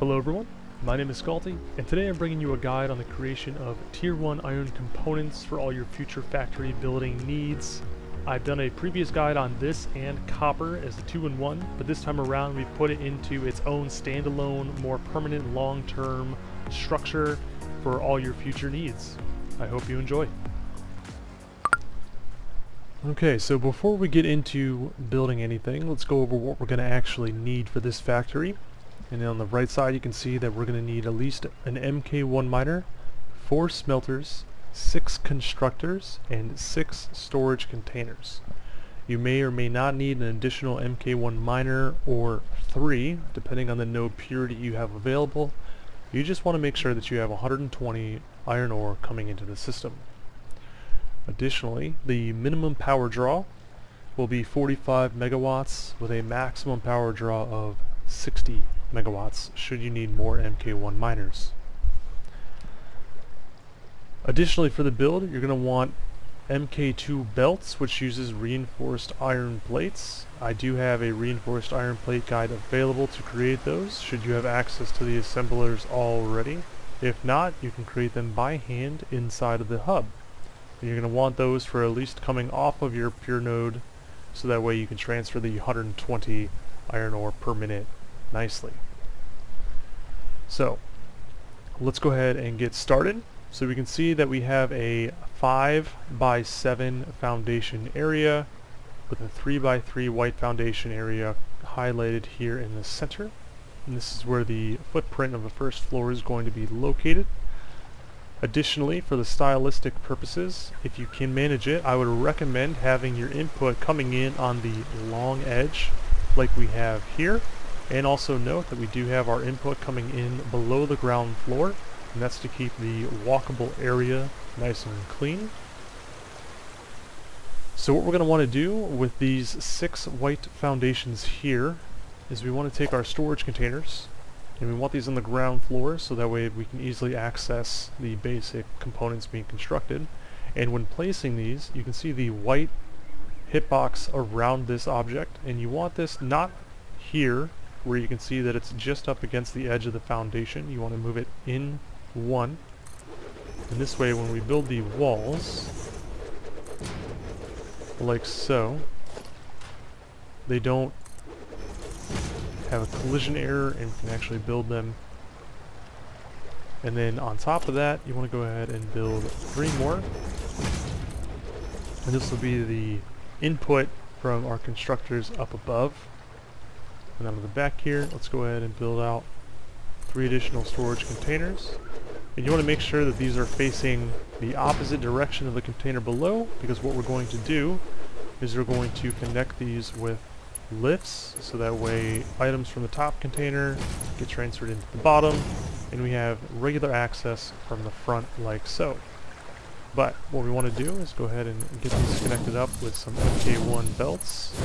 Hello everyone, my name is Scalti, and today I'm bringing you a guide on the creation of Tier 1 iron components for all your future factory building needs. I've done a previous guide on this and copper as the 2-in-1, but this time around we've put it into its own standalone, more permanent long-term structure for all your future needs. I hope you enjoy. Okay, so before we get into building anything, let's go over what we're going to actually need for this factory. And then on the right side you can see that we're going to need at least an MK1 miner, 4 smelters, 6 constructors, and 6 storage containers. You may or may not need an additional MK1 miner or 3, depending on the node purity you have available. You just want to make sure that you have 120 iron ore coming into the system. Additionally, the minimum power draw will be 45 megawatts with a maximum power draw of 60 megawatts should you need more MK1 miners. Additionally, for the build, you're going to want MK2 belts, which uses reinforced iron plates. I do have a reinforced iron plate guide available to create those should you have access to the assemblers already. If not, you can create them by hand inside of the hub. You're going to want those for at least coming off of your pure node, so that way you can transfer the 120 iron ore per minute nicely. So let's go ahead and get started. So we can see that we have a 5x7 foundation area with a 3x3 white foundation area highlighted here in the center, and this is where the footprint of the first floor is going to be located. Additionally, for the stylistic purposes, if you can manage it, I would recommend having your input coming in on the long edge like we have here, and also note that we do have our input coming in below the ground floor, and that's to keep the walkable area nice and clean. So what we're going to want to do with these 6 white foundations here is we want to take our storage containers, and we want these on the ground floor so that way we can easily access the basic components being constructed. And when placing these, you can see the white hitbox around this object, and you want this not here where you can see that it's just up against the edge of the foundation. You want to move it in one, and this way when we build the walls like so, they don't have a collision error and can actually build them. And then on top of that, you want to go ahead and build 3 more, and this will be the input from our constructors up above. And then on the back here, let's go ahead and build out 3 additional storage containers, and you want to make sure that these are facing the opposite direction of the container below, because what we're going to do is we're going to connect these with lifts, so that way items from the top container get transferred into the bottom and we have regular access from the front like so. But what we want to do is go ahead and get these connected up with some MK1 belts.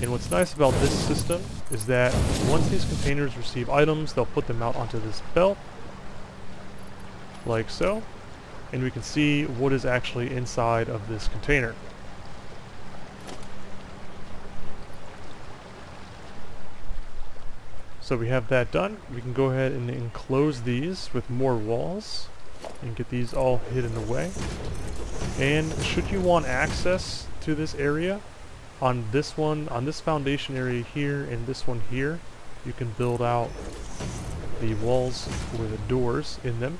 And what's nice about this system is that once these containers receive items, they'll put them out onto this belt like so, and we can see what is actually inside of this container. So we have that done. We can go ahead and enclose these with more walls and get these all hidden away. And should you want access to this area, on this one, on this foundation area here and this one here, you can build out the walls with the doors in them.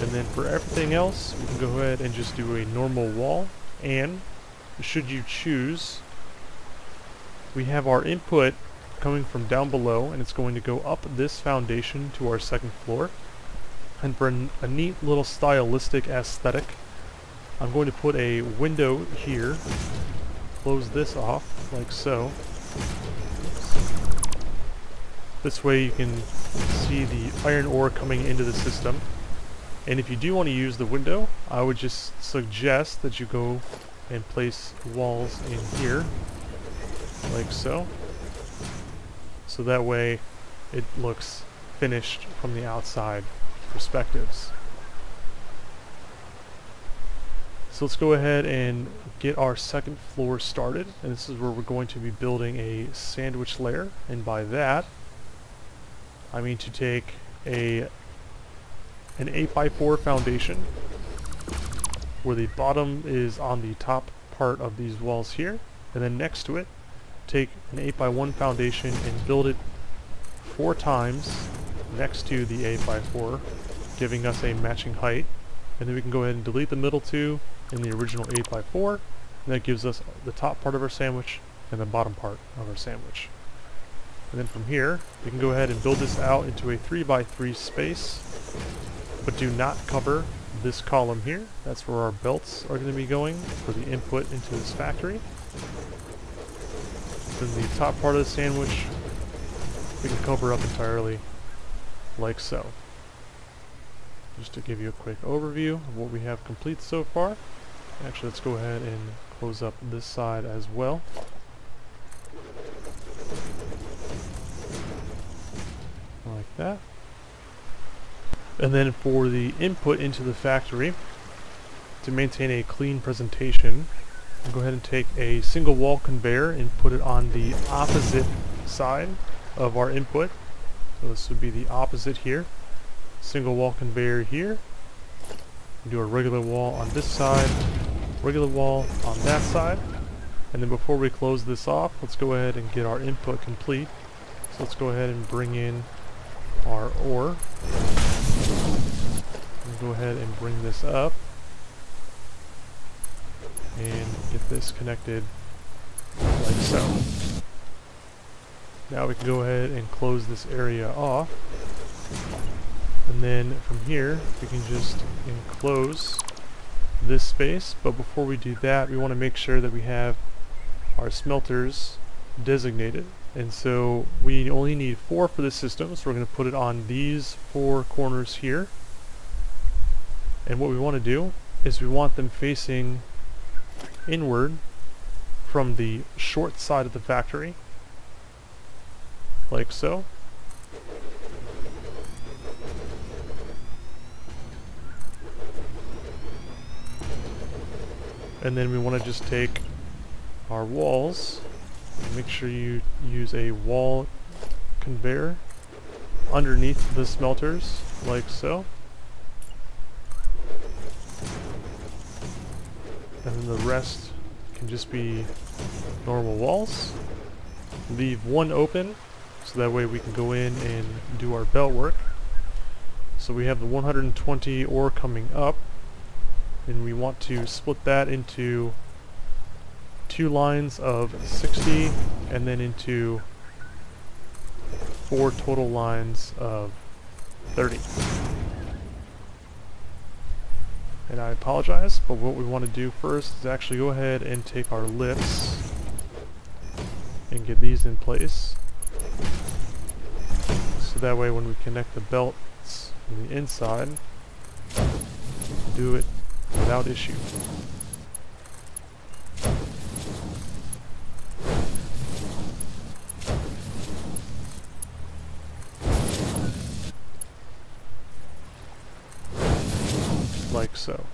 And then for everything else, we can go ahead and just do a normal wall. And should you choose, we have our input coming from down below, and it's going to go up this foundation to our second floor. And for a neat little stylistic aesthetic, I'm going to put a window here, close this off like so. This way you can see the iron ore coming into the system. And if you do want to use the window, I would just suggest that you go and place walls in here like so. So that way it looks finished from the outside perspectives. So let's go ahead and get our second floor started, and this is where we're going to be building a sandwich layer, and by that I mean to take an 8x4 foundation where the bottom is on the top part of these walls here, and then next to it take an 8x1 foundation and build it 4 times next to the 8x4, giving us a matching height, and then we can go ahead and delete the middle two in the original 8x4, and that gives us the top part of our sandwich and the bottom part of our sandwich. And then from here we can go ahead and build this out into a 3x3 space, but do not cover this column here. That's where our belts are going to be going for the input into this factory. Then the top part of the sandwich we can cover up entirely, like so. Just to give you a quick overview of what we have complete so far. Actually, let's go ahead and close up this side as well. Like that. And then for the input into the factory, to maintain a clean presentation, I'll go ahead and take a single wall conveyor and put it on the opposite side of our input. So this would be the opposite here. Single wall conveyor here. Do a regular wall on this side, regular wall on that side. And then before we close this off, let's go ahead and get our input complete. So let's go ahead and bring in our ore. And go ahead and bring this up. And get this connected like so. Now we can go ahead and close this area off. And then from here we can just enclose this space, but before we do that we want to make sure that we have our smelters designated, and so we only need 4 for this system, so we're going to put it on these 4 corners here. And what we want to do is we want them facing inward from the short side of the factory, like so. And then we want to just take our walls, and make sure you use a wall conveyor underneath the smelters, like so. And then the rest can just be normal walls. Leave one open, so that way we can go in and do our belt work. So we have the 120 ore coming up, and we want to split that into 2 lines of 60 and then into 4 total lines of 30. And I apologize, but what we want to do first is actually go ahead and take our lifts and get these in place, so that way when we connect the belts on the inside, do it without issue. Like so.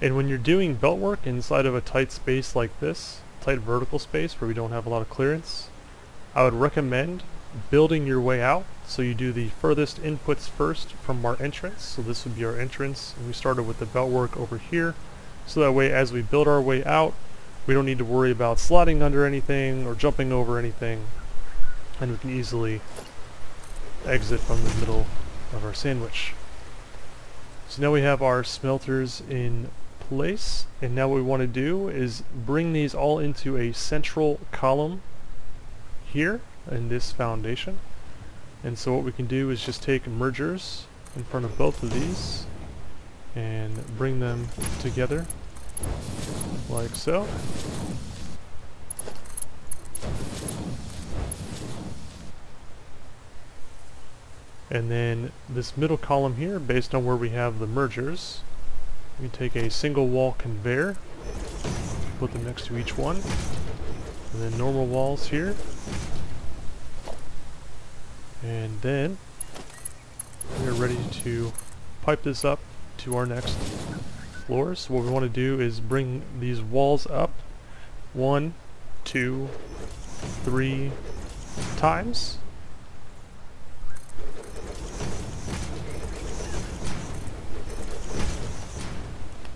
And when you're doing belt work inside of a tight space like this, tight vertical space where we don't have a lot of clearance, I would recommend building your way out, so you do the furthest inputs first from our entrance. So this would be our entrance, and we started with the belt work over here, so that way as we build our way out we don't need to worry about sliding under anything or jumping over anything, and we can easily exit from the middle of our sandwich. So now we have our smelters in place, and now what we want to do is bring these all into a central column here in this foundation. And so what we can do is just take mergers in front of both of these and bring them together like so. And then this middle column here, based on where we have the mergers, we can take a single wall conveyor, put them next to each one, and then normal walls here. And then we're ready to pipe this up to our next floor. So what we want to do is bring these walls up 1, 2, 3 times.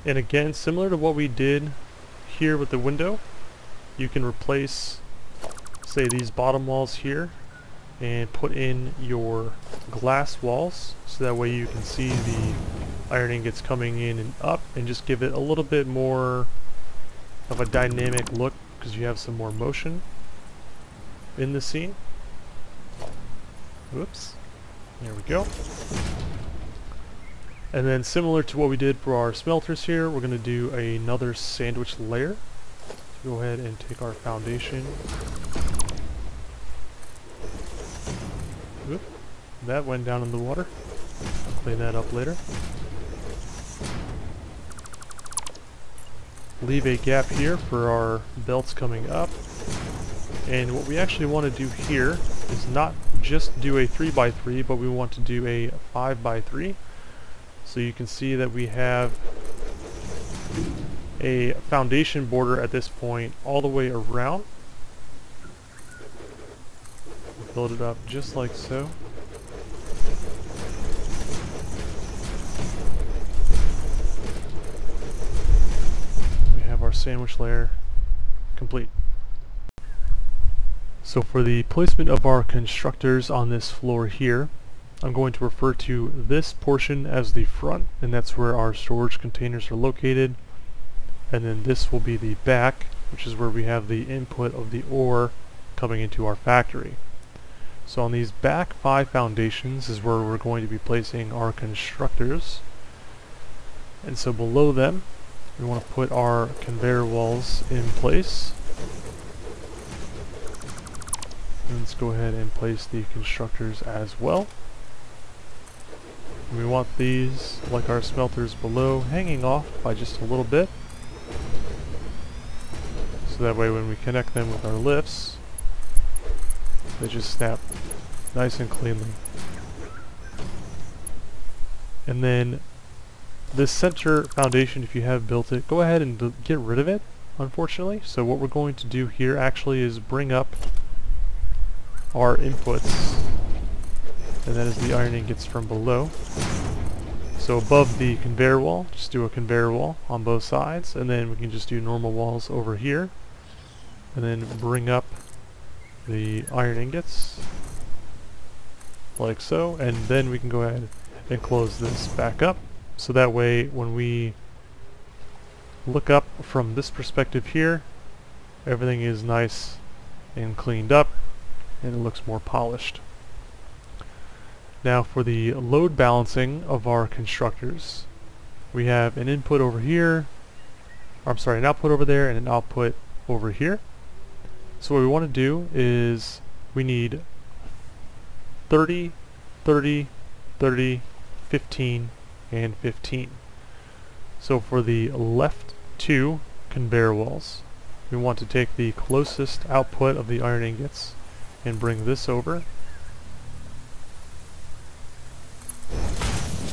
And again, similar to what we did here with the window, you can replace, say, these bottom walls here and put in your glass walls, so that way you can see the iron ingots coming in and up, and just give it a little bit more of a dynamic look, because you have some more motion in the scene. Whoops, there we go. And then similar to what we did for our smelters here, we're going to do another sandwich layer. So go ahead and take our foundation. Whoop, that went down in the water. I'll clean that up later. Leave a gap here for our belts coming up. And what we actually want to do here is not just do a 3x3, but we want to do a 5x3. So you can see that we have a foundation border at this point all the way around. Build it up just like so. We have our sandwich layer complete. So for the placement of our constructors on this floor here, I'm going to refer to this portion as the front, and that's where our storage containers are located. And then this will be the back, which is where we have the input of the ore coming into our factory. So on these back 5 foundations is where we're going to be placing our constructors. And so below them, we want to put our conveyor walls in place. And let's go ahead and place the constructors as well. We want these, like our smelters below, hanging off by just a little bit, so that way when we connect them with our lifts, they just snap nice and cleanly. And then this center foundation, if you have built it, go ahead and get rid of it, unfortunately. So what we're going to do here actually is bring up our inputs, and that is the iron ingots from below. So above the conveyor wall, just do a conveyor wall on both sides, and then we can just do normal walls over here, and then bring up the iron ingots like so, and then we can go ahead and close this back up, so that way when we look up from this perspective here, everything is nice and cleaned up and it looks more polished. Now for the load balancing of our constructors, we have an input over here, I'm sorry, an output over there and an output over here. So what we want to do is we need 30, 30, 30, 15, and 15. So for the left 2 conveyor walls, we want to take the closest output of the iron ingots and bring this over.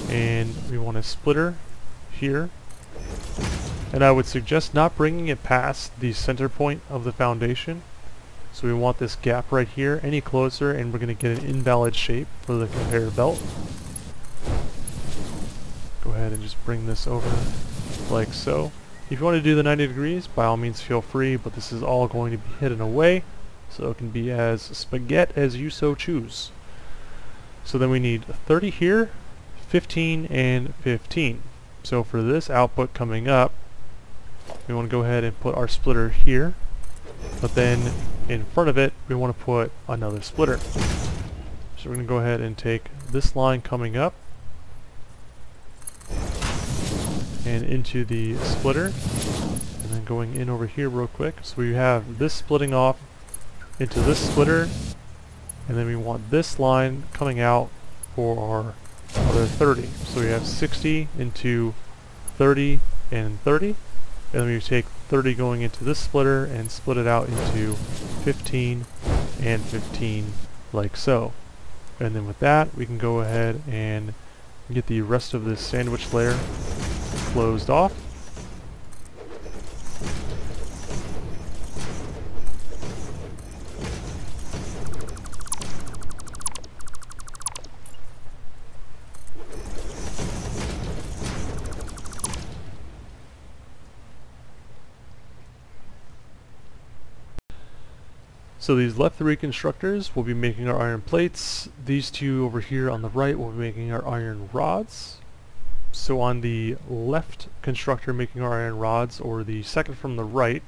And we want a splitter here, and I would suggest not bringing it past the center point of the foundation. So we want this gap right here. Any closer and we're going to get an invalid shape for the conveyor belt. Go ahead and just bring this over like so. If you want to do the 90 degrees, by all means feel free, but this is all going to be hidden away, so it can be as spaghetti as you so choose. So then we need 30 here, 15 and 15. So for this output coming up, we want to go ahead and put our splitter here, but then in front of it we want to put another splitter. So we're going to go ahead and take this line coming up and into the splitter, and then going in over here real quick. So we have this splitting off into this splitter, and then we want this line coming out for our other 30. So we have 60 into 30 and 30, and then we take 30 going into this splitter and split it out into 15 and 15 like so. And then with that we can go ahead and get the rest of this sandwich layer closed off. So these left three constructors will be making our iron plates. These two over here on the right will be making our iron rods. So on the left constructor making our iron rods, or the second from the right,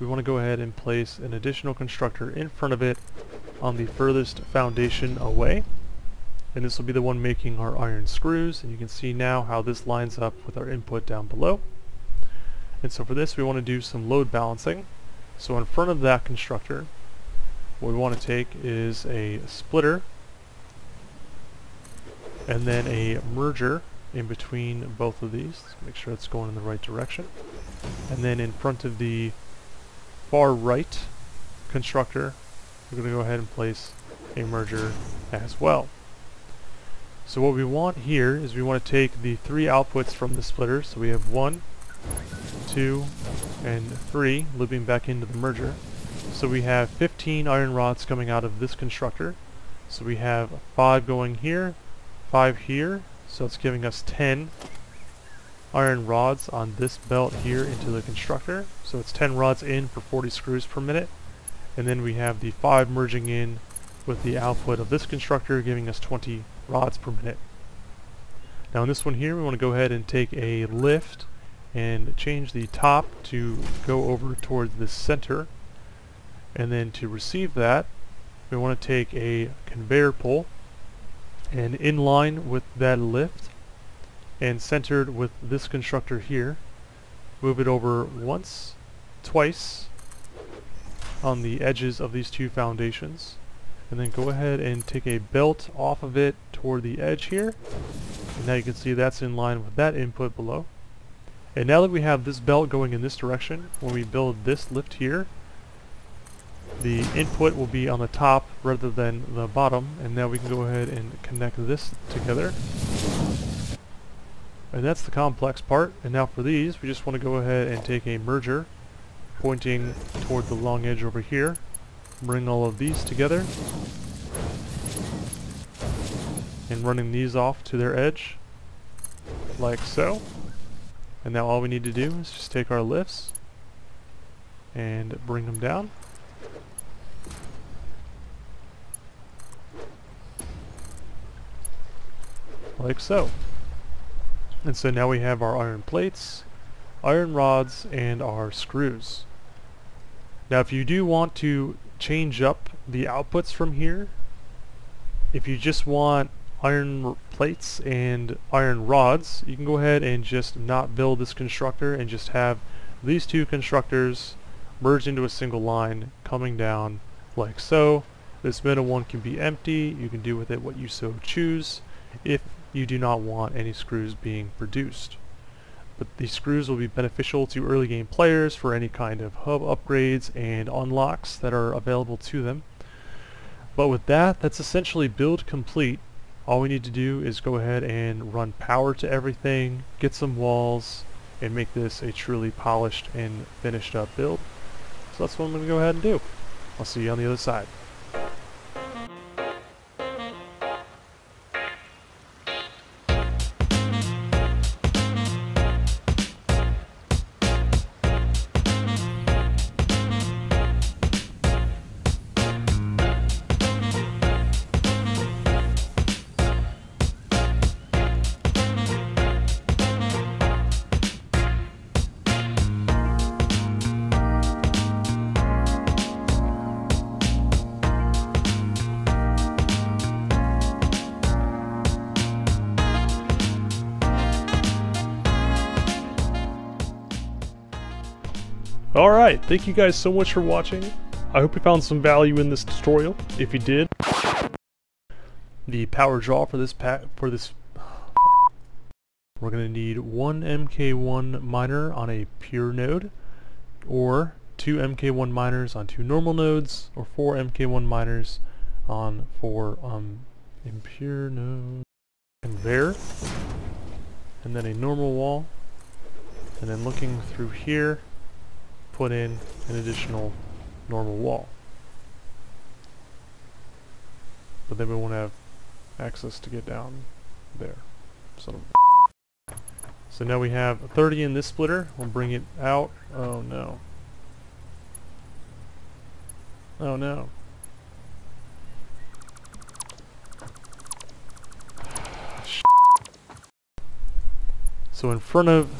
we want to go ahead and place an additional constructor in front of it on the furthest foundation away. And this will be the one making our iron screws, and you can see now how this lines up with our input down below. And so for this we want to do some load balancing. So in front of that constructor, what we want to take is a splitter and then a merger in between both of these. Let's make sure it's going in the right direction. And then in front of the far right constructor, we're going to go ahead and place a merger as well. So what we want here is we want to take the three outputs from the splitter. So we have 1, 2, and 3 looping back into the merger. So we have 15 iron rods coming out of this constructor. So we have 5 going here, 5 here. So it's giving us 10 iron rods on this belt here into the constructor. So it's 10 rods in for 40 screws per minute. And then we have the 5 merging in with the output of this constructor, giving us 20 rods per minute. Now in this one here, we want to go ahead and take a lift and change the top to go over towards the center. And then to receive that, we want to take a conveyor pole and inline with that lift and centered with this constructor here, move it over once, twice on the edges of these two foundations, and then go ahead and take a belt off of it toward the edge here. And now you can see that's in line with that input below. And now that we have this belt going in this direction, when we build this lift here, the input will be on the top rather than the bottom, and now we can go ahead and connect this together. And that's the complex part. And now for these, we just want to go ahead and take a merger pointing toward the long edge over here, bring all of these together, and running these off to their edge, like so. And now all we need to do is just take our lifts and bring them down. Like so. And so now we have our iron plates, iron rods, and our screws. Now if you do want to change up the outputs from here, if you just want iron plates and iron rods, you can go ahead and just not build this constructor and just have these two constructors merged into a single line coming down like so. This middle one can be empty. You can do with it what you so choose if you do not want any screws being produced. But these screws will be beneficial to early game players for any kind of hub upgrades and unlocks that are available to them. But with that, that's essentially build complete. All we need to do is go ahead and run power to everything, get some walls, and make this a truly polished and finished up build. So that's what I'm going to go ahead and do. I'll see you on the other side. Alright, thank you guys so much for watching. I hope you found some value in this tutorial. If you did, the power draw for this we're going to need 1 MK1 miner on a pure node, or 2 MK1 miners on 2 normal nodes, or 4 MK1 miners on 4 impure nodes. And there, and then a normal wall, and then looking through here, put in an additional normal wall. But then we won't have access to get down there. So now we have 30 in this splitter. We'll bring it out. Oh no. Oh no. So in front of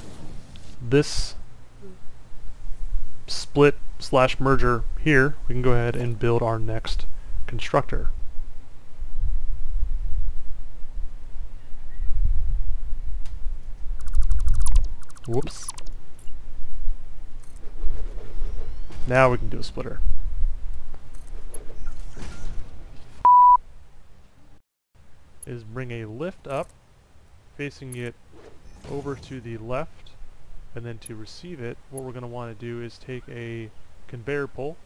this split slash merger here, we can go ahead and build our next constructor. Whoops. Now we can do a splitter. Is bring a lift up, facing it over to the left, and then to receive it, what we're going to want to do is take a conveyor pull.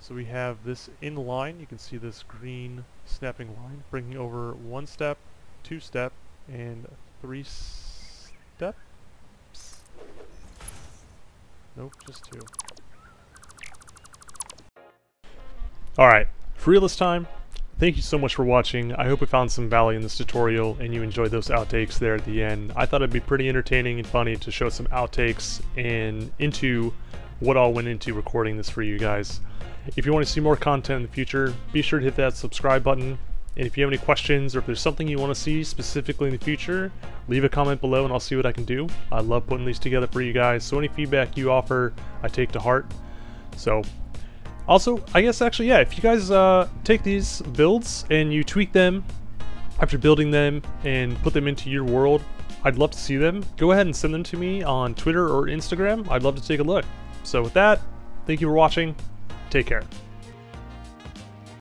So we have this in line, you can see this green snapping line, bringing over one step, two step, and three step. Nope, just two. Alright, for real this time, thank you so much for watching. I hope you found some value in this tutorial and you enjoyed those outtakes there at the end. I thought it'd be pretty entertaining and funny to show some outtakes and into what all went into recording this for you guys. If you want to see more content in the future, be sure to hit that subscribe button. And if you have any questions or if there's something you want to see specifically in the future, leave a comment below and I'll see what I can do. I love putting these together for you guys, so any feedback you offer, I take to heart. So, also, I guess actually, yeah, if you guys take these builds and you tweak them after building them and put them into your world, I'd love to see them. Go ahead and send them to me on Twitter or Instagram. I'd love to take a look. So with that, thank you for watching. Take care.